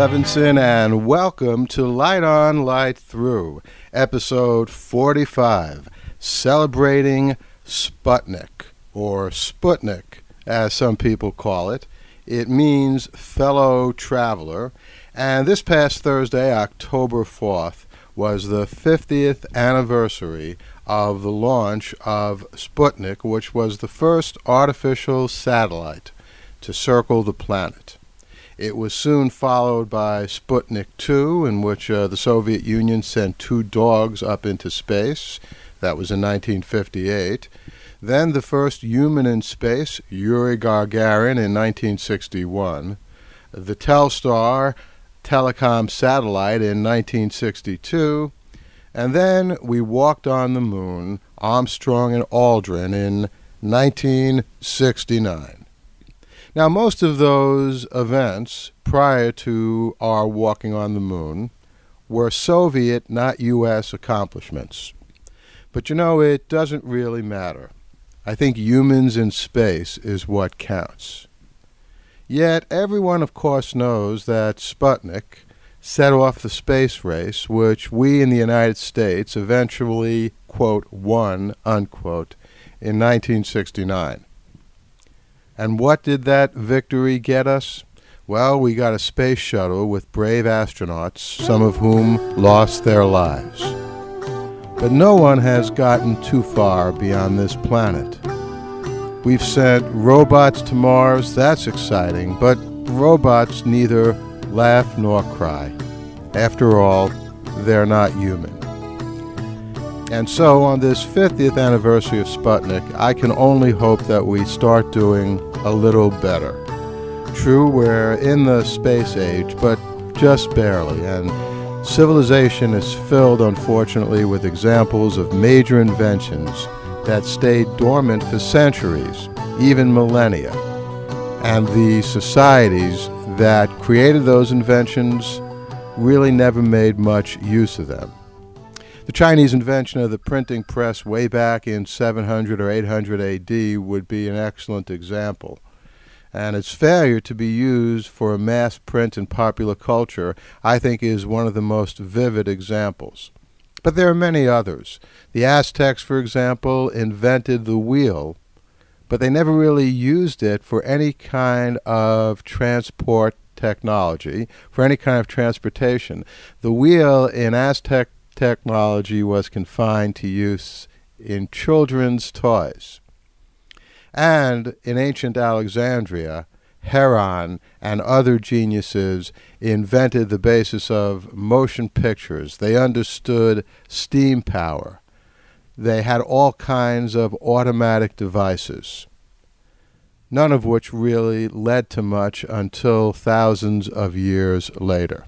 Levinson, and welcome to Light On Light Through, episode 45, celebrating Sputnik, or Sputnik, as some people call it. It means fellow traveler, and this past Thursday, October 4th, was the 50th anniversary of the launch of Sputnik, which was the first artificial satellite to circle the planet. It was soon followed by Sputnik 2, in which the Soviet Union sent two dogs up into space. That was in 1958. Then the first human in space, Yuri Gagarin, in 1961. The Telstar telecom satellite in 1962. And then we walked on the moon, Armstrong and Aldrin, in 1969. Now, most of those events prior to our walking on the moon were Soviet, not U.S. accomplishments. But, you know, it doesn't really matter. I think humans in space is what counts. Yet everyone, of course, knows that Sputnik set off the space race, which we in the United States eventually, quote, won, unquote, in 1969. And what did that victory get us? Well, we got a space shuttle with brave astronauts, some of whom lost their lives. But no one has gotten too far beyond this planet. We've sent robots to Mars, that's exciting, but robots neither laugh nor cry. After all, they're not human. And so on this 50th anniversary of Sputnik, I can only hope that we start doing a little better. True, we're in the space age, but just barely, and civilization is filled, unfortunately, with examples of major inventions that stayed dormant for centuries, even millennia. And the societies that created those inventions really never made much use of them. The Chinese invention of the printing press way back in 700 or 800 AD would be an excellent example. And its failure to be used for a mass print in popular culture, I think, is one of the most vivid examples. But there are many others. The Aztecs, for example, invented the wheel, but they never really used it for any kind of transport technology, for any kind of transportation. The wheel in Aztec technology was confined to use in children's toys. And in ancient Alexandria, Heron and other geniuses invented the basis of motion pictures. They understood steam power. They had all kinds of automatic devices, none of which really led to much until thousands of years later.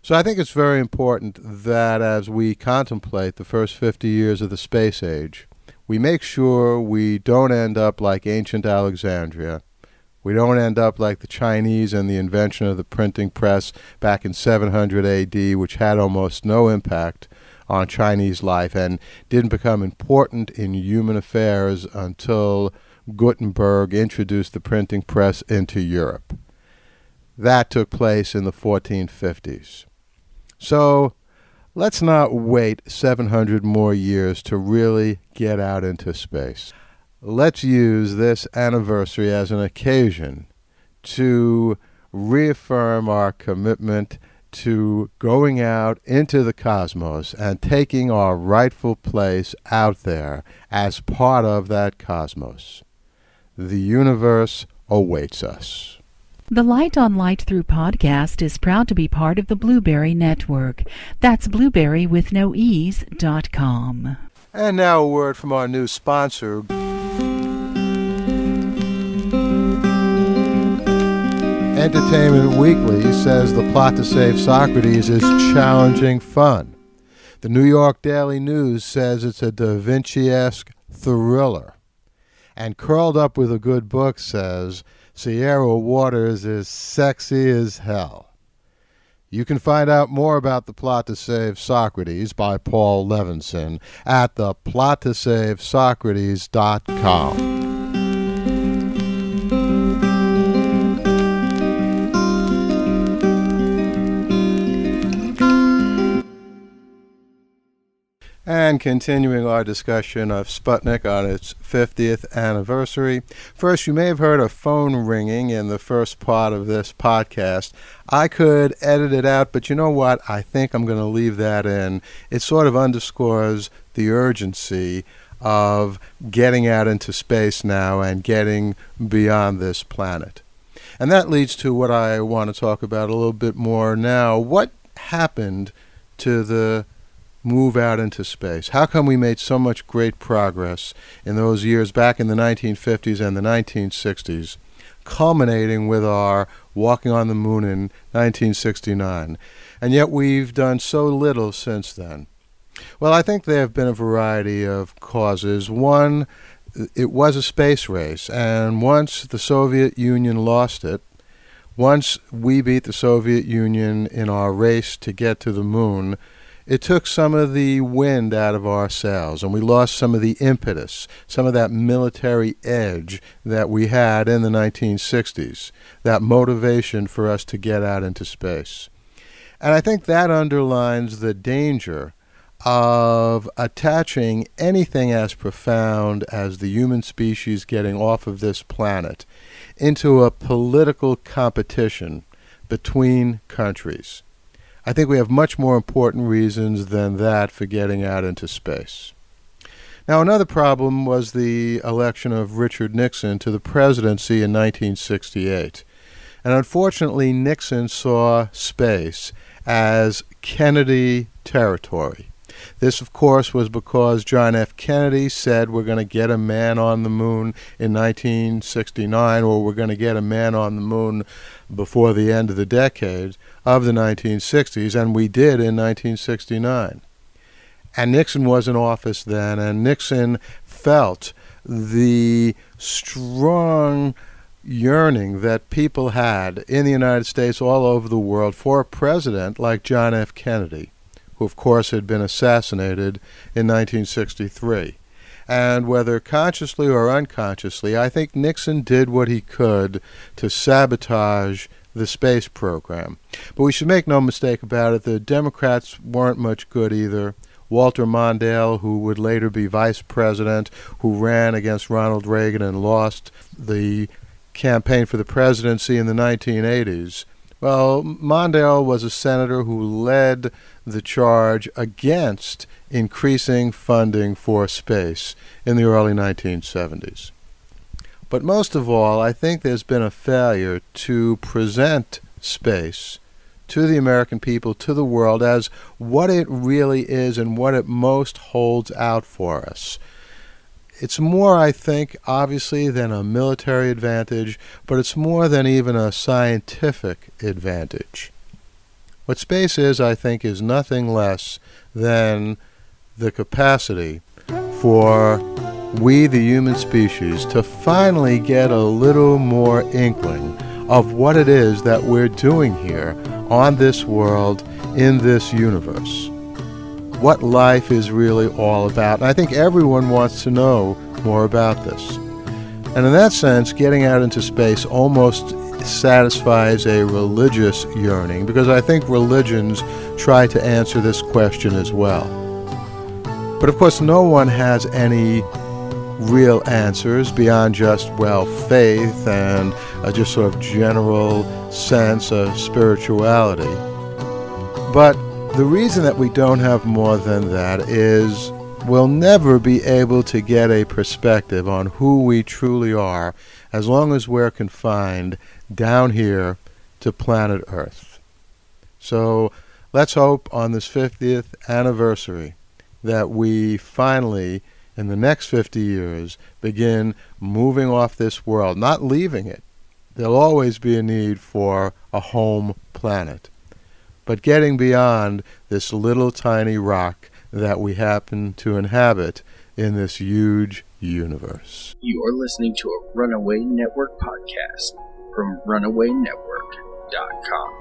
So I think it's very important that as we contemplate the first 50 years of the space age, we make sure we don't end up like ancient Alexandria. We don't end up like the Chinese and the invention of the printing press back in 700 AD, which had almost no impact on Chinese life and didn't become important in human affairs until Gutenberg introduced the printing press into Europe. That took place in the 1450s. So let's not wait 700 more years to really get out into space. Let's use this anniversary as an occasion to reaffirm our commitment to going out into the cosmos and taking our rightful place out there as part of that cosmos. The universe awaits us. The Light on Light Through podcast is proud to be part of the Blueberry Network. That's blueberrywithnoease.com. And now a word from our new sponsor. Entertainment Weekly says the plot to save Socrates is challenging fun. The New York Daily News says it's a Da Vinci-esque thriller. And Curled Up with a Good Book says Sierra Waters is sexy as hell. You can find out more about The Plot to Save Socrates by Paul Levinson at theplottosavesocrates.com. And continuing our discussion of Sputnik on its 50th anniversary, first, you may have heard a phone ringing in the first part of this podcast. I could edit it out, but you know what? I think I'm going to leave that in. It sort of underscores the urgency of getting out into space now and getting beyond this planet. And that leads to what I want to talk about a little bit more now. What happened to the move out into space? How come we made so much great progress in those years back in the 1950s and the 1960s, culminating with our walking on the moon in 1969? And yet we've done so little since then. Well, I think there have been a variety of causes. One, it was a space race, and once the Soviet Union lost it, once we beat the Soviet Union in our race to get to the moon, it took some of the wind out of our sails, and we lost some of the impetus, some of that military edge that we had in the 1960s, that motivation for us to get out into space. And I think that underlines the danger of attaching anything as profound as the human species getting off of this planet into a political competition between countries. I think we have much more important reasons than that for getting out into space. Now, another problem was the election of Richard Nixon to the presidency in 1968. And unfortunately, Nixon saw space as Kennedy territory. This, of course, was because John F. Kennedy said we're going to get a man on the moon in 1969, or we're going to get a man on the moon before the end of the decade of the 1960s, and we did in 1969. And Nixon was in office then, and Nixon felt the strong yearning that people had in the United States, all over the world, for a president like John F. Kennedy, who, of course, had been assassinated in 1963. And whether consciously or unconsciously, I think Nixon did what he could to sabotage the space program. But we should make no mistake about it, the Democrats weren't much good either. Walter Mondale, who would later be vice president, who ran against Ronald Reagan and lost the campaign for the presidency in the 1980s, well, Mondale was a senator who led the charge against increasing funding for space in the early 1970s. But most of all, I think there's been a failure to present space to the American people, to the world, as what it really is and what it most holds out for us. It's more, I think, obviously, than a military advantage, but it's more than even a scientific advantage. What space is, I think, is nothing less than the capacity for we, the human species, to finally get a little more inkling of what it is that we're doing here on this world, in this universe. What life is really all about. And I think everyone wants to know more about this. And in that sense, getting out into space almost satisfies a religious yearning, because I think religions try to answer this question as well. But of course, no one has any real answers beyond just, well, faith and a just sort of general sense of spirituality. But the reason that we don't have more than that is we'll never be able to get a perspective on who we truly are as long as we're confined down here to planet Earth. So let's hope on this 50th anniversary that we finally, in the next 50 years, begin moving off this world, not leaving it. There'll always be a need for a home planet, but getting beyond this little tiny rock that we happen to inhabit in this huge universe. You are listening to a Runaway Network podcast from RunawayNetwork.com.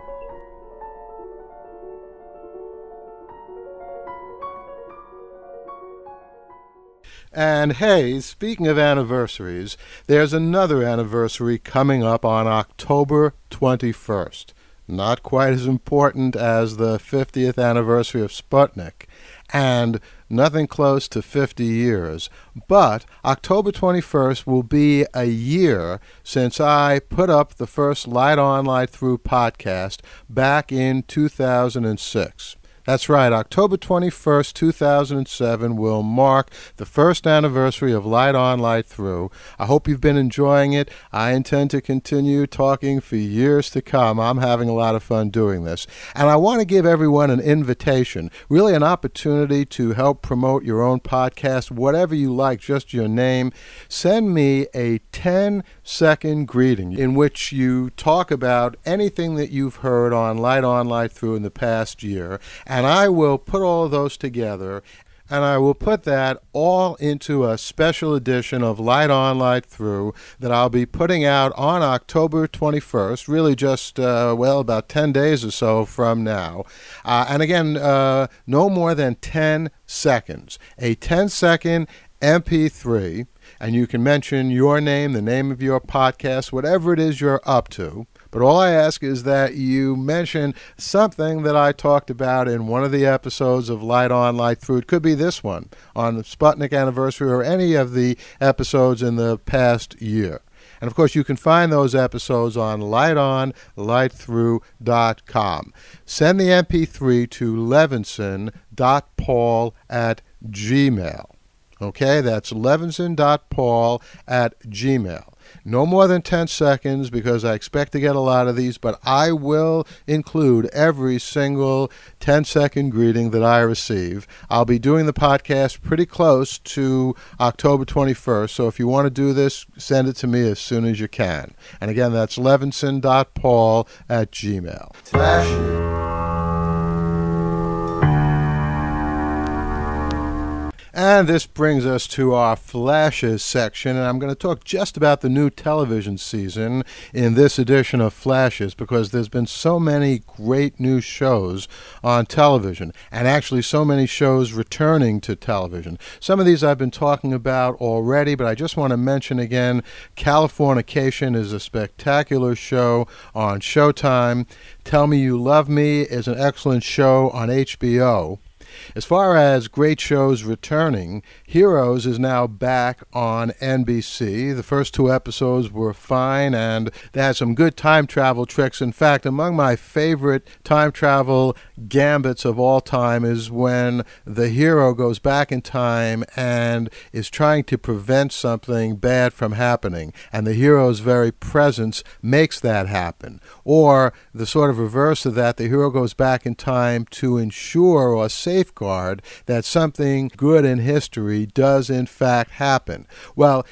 And hey, speaking of anniversaries, there's another anniversary coming up on October 21st. Not quite as important as the 50th anniversary of Sputnik, and nothing close to 50 years. But October 21st will be a year since I put up the first Light On, Light Through podcast back in 2006. That's right, October 21st, 2007 will mark the first anniversary of Light On, Light Through. I hope you've been enjoying it. I intend to continue talking for years to come. I'm having a lot of fun doing this. And I want to give everyone an invitation, really an opportunity to help promote your own podcast, whatever you like, just your name. Send me a 10-second greeting in which you talk about anything that you've heard on, Light Through in the past year. And I will put all of those together, and I will put that all into a special edition of Light On, Light Through that I'll be putting out on October 21st, really just, about 10 days or so from now. And again, no more than 10 seconds. A 10-second MP3, and you can mention your name, the name of your podcast, whatever it is you're up to. But all I ask is that you mention something that I talked about in one of the episodes of Light On, Light Through. It could be this one on the Sputnik anniversary or any of the episodes in the past year. And, of course, you can find those episodes on LightOnLightThrough.com. Send the MP3 to levinson.paul@gmail. Okay, that's levinson.paul@gmail. No more than 10 seconds because I expect to get a lot of these, but I will include every single 10-second greeting that I receive. I'll be doing the podcast pretty close to October 21st, so if you want to do this, send it to me as soon as you can. And again, that's levinson.paul@gmail. And this brings us to our Flashes section, and I'm going to talk just about the new television season in this edition of Flashes because there's been so many great new shows on television, and actually so many shows returning to television. Some of these I've been talking about already, but I just want to mention again, Californication is a spectacular show on Showtime. Tell Me You Love Me is an excellent show on HBO. As far as great shows returning, Heroes is now back on NBC. The first two episodes were fine, and they had some good time travel tricks. In fact, among my favorite time travel gambits of all time is when the hero goes back in time and is trying to prevent something bad from happening, and the hero's very presence makes that happen. Or the sort of reverse of that, the hero goes back in time to ensure or safeguard that something good in history does in fact happen. Well,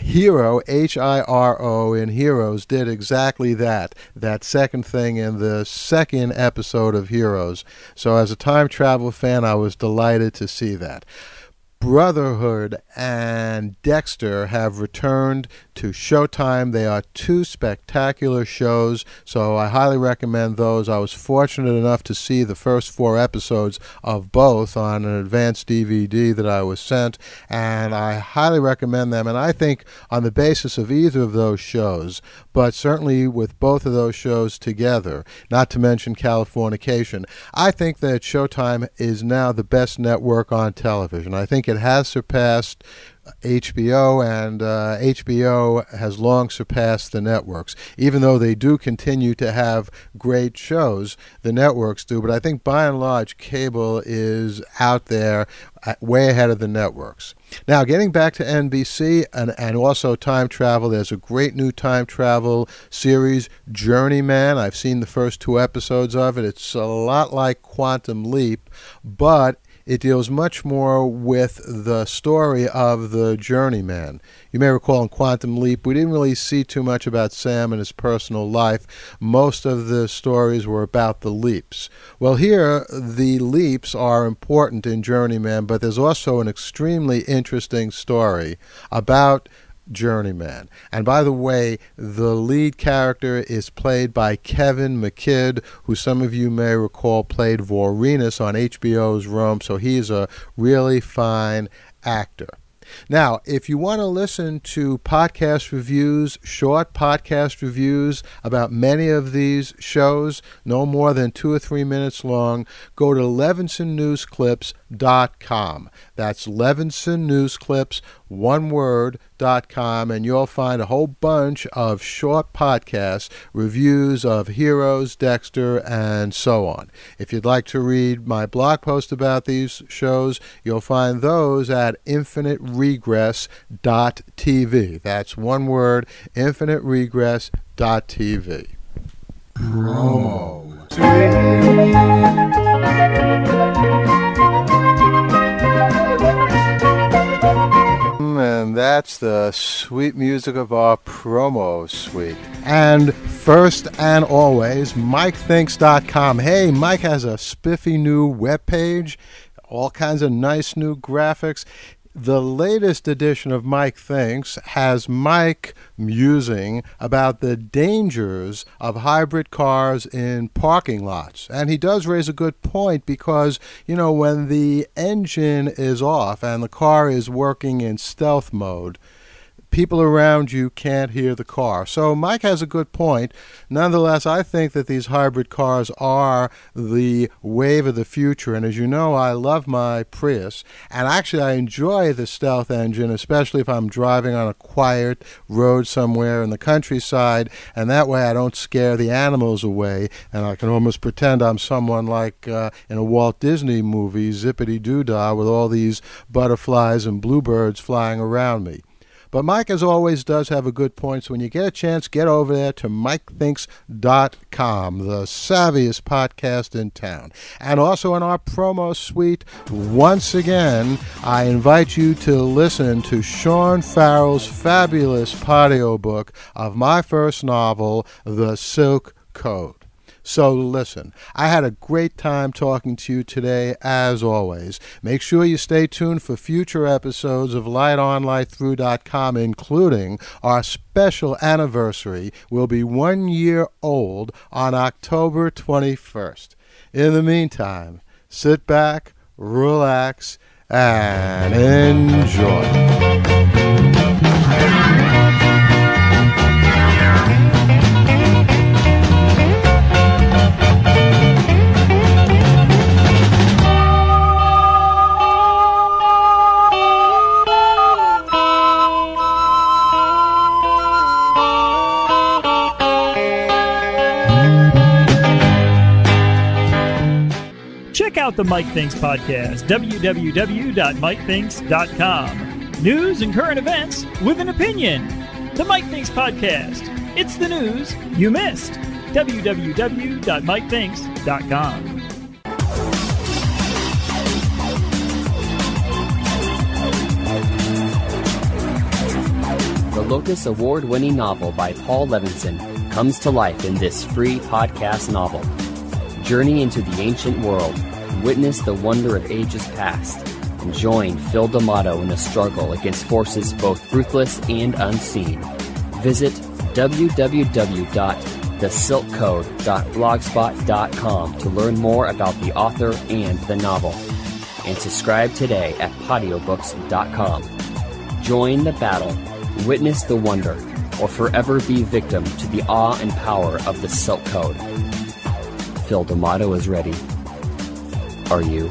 Hero, H-I-R-O in Heroes, did exactly that, that second thing in the second episode of Heroes. So as a time travel fan, I was delighted to see that. Brotherhood and Dexter have returned to Showtime. They are two spectacular shows, so I highly recommend those. I was fortunate enough to see the first four episodes of both on an advanced DVD that I was sent, and I highly recommend them. And I think on the basis of either of those shows, but certainly with both of those shows together, not to mention Californication, I think that Showtime is now the best network on television. I think it has surpassed HBO, and HBO has long surpassed the networks. Even though they do continue to have great shows, the networks do, but I think by and large cable is out there way ahead of the networks. Now, getting back to NBC and also time travel, there's a great new time travel series, Journeyman. I've seen the first two episodes of it. It's a lot like Quantum Leap, but it deals much more with the story of the journeyman. You may recall in Quantum Leap, we didn't really see too much about Sam and his personal life. Most of the stories were about the leaps. Well, here, the leaps are important in Journeyman, but there's also an extremely interesting story about Journeyman. And by the way, the lead character is played by Kevin McKidd, who some of you may recall played Vorenus on HBO's Rome, so he's a really fine actor. Now, if you want to listen to podcast reviews, short podcast reviews about many of these shows, no more than 2 or 3 minutes long, go to levinsonnewsclips.com. That's levinsonnewsclips.com, and you'll find a whole bunch of short podcasts, reviews of Heroes, Dexter, and so on. If you'd like to read my blog post about these shows, you'll find those at infiniteregress.tv. That's one word, infiniteregress.tv. And that's the sweet music of our promo suite. And first and always, MikeThinks.com. Hey, Mike has a spiffy new webpage, all kinds of nice new graphics. The latest edition of Mike Thinks has Mike musing about the dangers of hybrid cars in parking lots. And he does raise a good point because, you know, when the engine is off and the car is working in stealth mode, people around you can't hear the car. So Mike has a good point. Nonetheless, I think that these hybrid cars are the wave of the future. And as you know, I love my Prius. And actually, I enjoy the stealth engine, especially if I'm driving on a quiet road somewhere in the countryside. And that way, I don't scare the animals away. And I can almost pretend I'm someone like in a Walt Disney movie, Zippity Doo Dah, with all these butterflies and bluebirds flying around me. But Mike, as always, does have a good point, so when you get a chance, get over there to MikeThinks.com, the savviest podcast in town. And also in our promo suite, once again, I invite you to listen to Sean Farrell's fabulous patio book of my first novel, The Silk Code. So listen, I had a great time talking to you today, as always. Make sure you stay tuned for future episodes of LightOnLightThrough.com, including our special anniversary. We'll be 1 year old on October 21st. In the meantime, sit back, relax, and enjoy. Check out the Mike Thinks podcast, www.MikeThinks.com. News and current events with an opinion. The Mike Thinks podcast. It's the news you missed. www.MikeThinks.com. The Locus Award-winning novel by Paul Levinson comes to life in this free podcast novel. Journey into the ancient world, witness the wonder of ages past, and join Phil D'Amato in the struggle against forces both ruthless and unseen. Visit www.thesilkcode.blogspot.com to learn more about the author and the novel, and subscribe today at patiobooks.com. Join the battle, witness the wonder, or forever be victim to the awe and power of the Silk Code. Phil D'Amato is ready. Are you?